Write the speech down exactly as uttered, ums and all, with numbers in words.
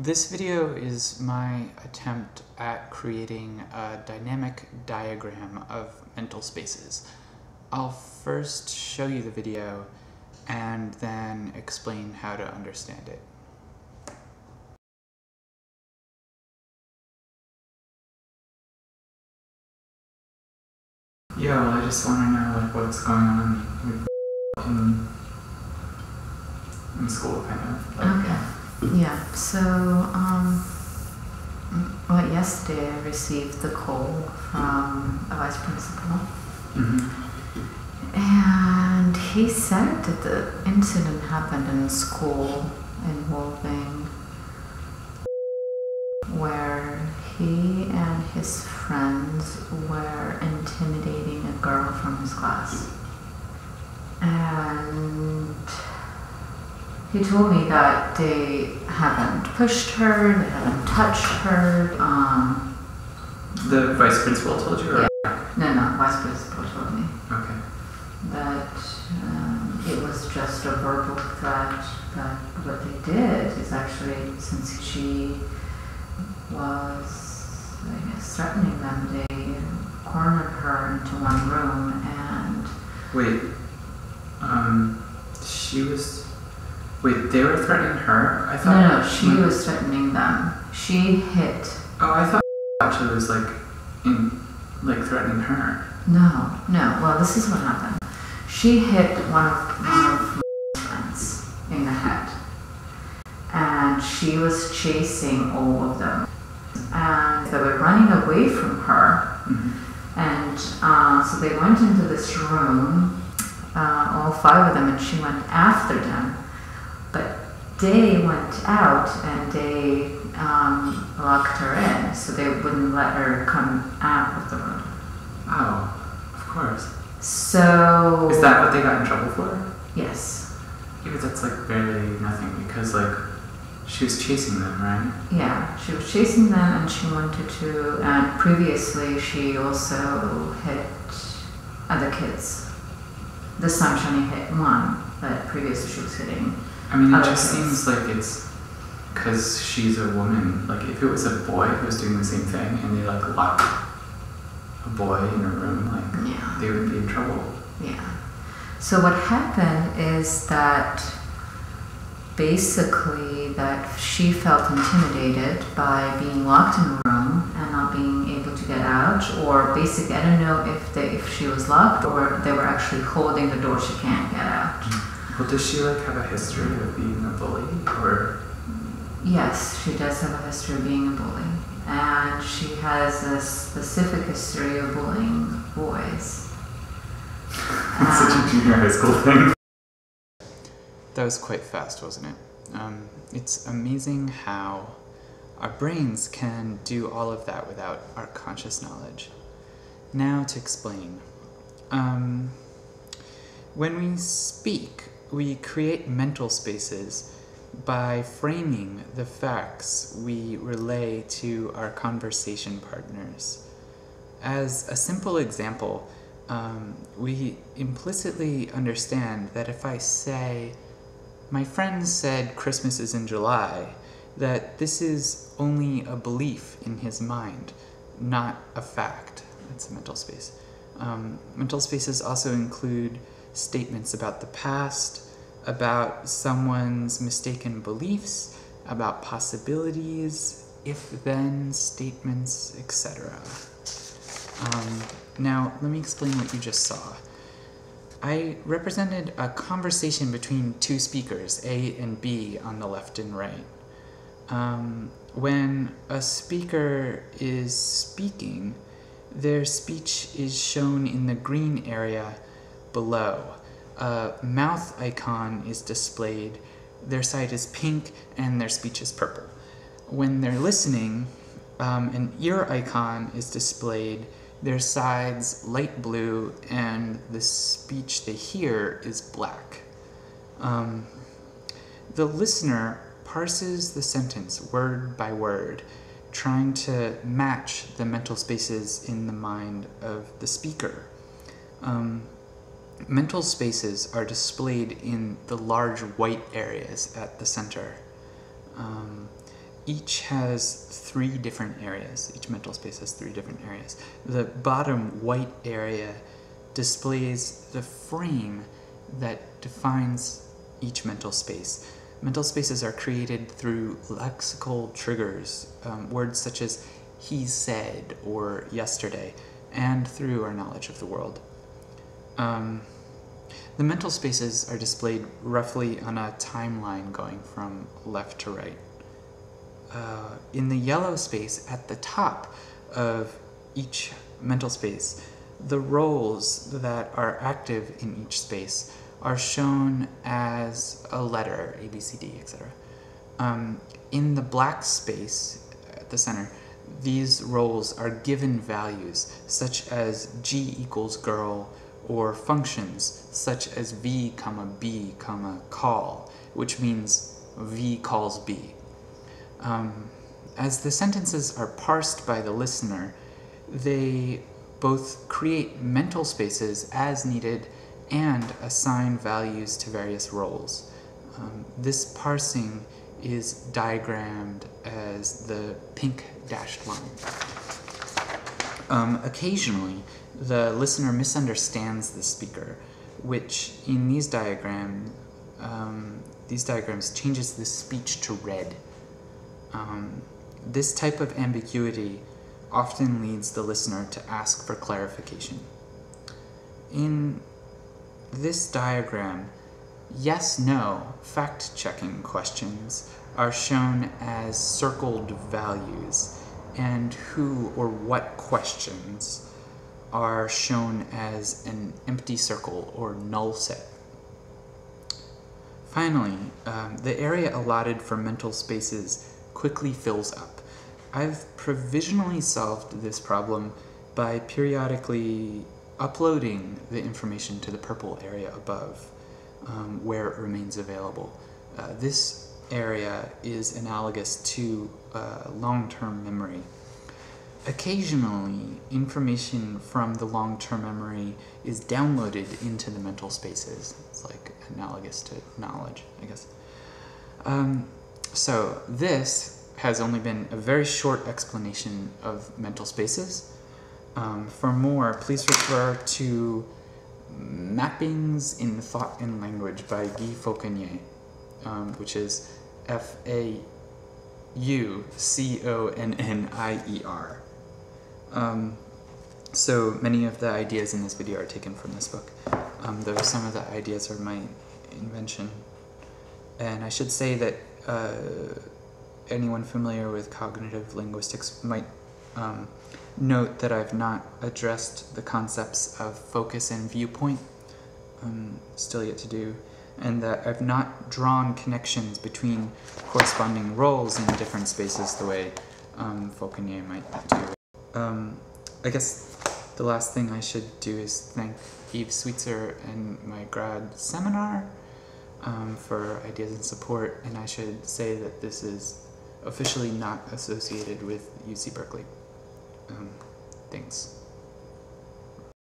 This video is my attempt at creating a dynamic diagram of mental spaces. I'll first show you the video and then explain how to understand it. Yeah, well, I just want to know like what's going on with in, in school, kind of. Like, okay. Yeah. So, um, well, yesterday I received the call from a vice principal, mm-hmm. and he said that the incident happened in school involving where he and his friends were intimidating a girl from his class. And he told me that they haven't pushed her, they haven't touched her. Um, the vice principal told you? Or? Yeah. No, no, vice principal told me. Okay. That um, it was just a verbal threat, but what they did is actually, since she was, I guess, threatening them, they cornered her into one room and... Wait, um, she was... Wait, they were threatening her? I thought... No, no, she when... was threatening them. She hit... Oh, I thought she was, like, in, like, threatening her. No, no, well, this is what happened. She hit one of my friends in the head, and she was chasing all of them. And they were running away from her, mm-hmm. and uh, so they went into this room, uh, all five of them, and she went after them, but they went out and they um, locked her in, so they wouldn't let her come out of the room. Oh, of course. So... Is that what they got in trouble for? Yes. Even that's like barely nothing, because like she was chasing them, right? Yeah, she was chasing them and she wanted to, and previously she also hit other kids. This time she only hit one, but previously she was hitting I mean, it other just kids. Seems like it's because she's a woman. Like, if it was a boy who was doing the same thing and they, like, locked a boy in a room, like, yeah. they would be in trouble. Yeah. So what happened is that basically that she felt intimidated by being locked in a room and not being able to get out, or basically, I don't know if they, if she was locked or they were actually holding the door, she can't get out. Well, does she like have a history of being a bully, or? Yes, she does have a history of being a bully, and she has a specific history of bullying boys. That's um, such a junior high school thing. That was quite fast, wasn't it? Um, it's amazing how our brains can do all of that without our conscious knowledge. Now to explain. Um, when we speak, we create mental spaces by framing the facts we relay to our conversation partners. As a simple example, um, we implicitly understand that if I say, "My friend said Christmas is in July," that this is only a belief in his mind, not a fact. That's a mental space. Um, mental spaces also include statements about the past, about someone's mistaken beliefs, about possibilities, if-then statements, et cetera. Um, now, let me explain what you just saw. I represented a conversation between two speakers, A and B, on the left and right. Um, when a speaker is speaking, their speech is shown in the green area below. A mouth icon is displayed, their side is pink, and their speech is purple. When they're listening, um, an ear icon is displayed, their sides light blue, and the speech they hear is black. Um, the listener parses the sentence word by word, trying to match the mental spaces in the mind of the speaker. Um, mental spaces are displayed in the large white areas at the center. Um, each has three different areas. Each mental space has three different areas. The bottom white area displays the frame that defines each mental space. Mental spaces are created through lexical triggers, um, words such as he said or yesterday, and through our knowledge of the world. Um, the mental spaces are displayed roughly on a timeline going from left to right. Uh, in the yellow space at the top of each mental space, the roles that are active in each space are shown as a letter, A, B, C, D, et cetera. Um, in the black space at the center, these roles are given values, such as G equals girl, or functions such as V comma B comma call, which means V calls B. Um, as the sentences are parsed by the listener, they both create mental spaces as needed and assign values to various roles. Um, this parsing is diagrammed as the pink dashed line. Um, occasionally, the listener misunderstands the speaker, which in these diagrams, um, these diagrams changes the speech to red. Um, this type of ambiguity often leads the listener to ask for clarification. In this diagram, yes, no, fact-checking questions are shown as circled values, and who or what questions are shown as an empty circle or null set. Finally, um, the area allotted for mental spaces quickly fills up. I've provisionally solved this problem by periodically uploading the information to the purple area above, um, where it remains available. Uh, this area is analogous to uh, long-term memory. Occasionally, information from the long-term memory is downloaded into the mental spaces. It's like analogous to knowledge, I guess. Um, so this has only been a very short explanation of mental spaces. Um, for more, please refer to Mappings in Thought and Language by Gilles Fauconnier, um, which is F A U C O N N I E R. Um, so many of the ideas in this video are taken from this book, um, though some of the ideas are my invention. And I should say that uh, anyone familiar with cognitive linguistics might um, note that I've not addressed the concepts of focus and viewpoint, um, still yet to do, and that I've not drawn connections between corresponding roles in different spaces the way um, Fauconnier might do. Um, I guess the last thing I should do is thank Eve Sweetser and my grad seminar um, for ideas and support, and I should say that this is officially not associated with U C Berkeley. Um, thanks.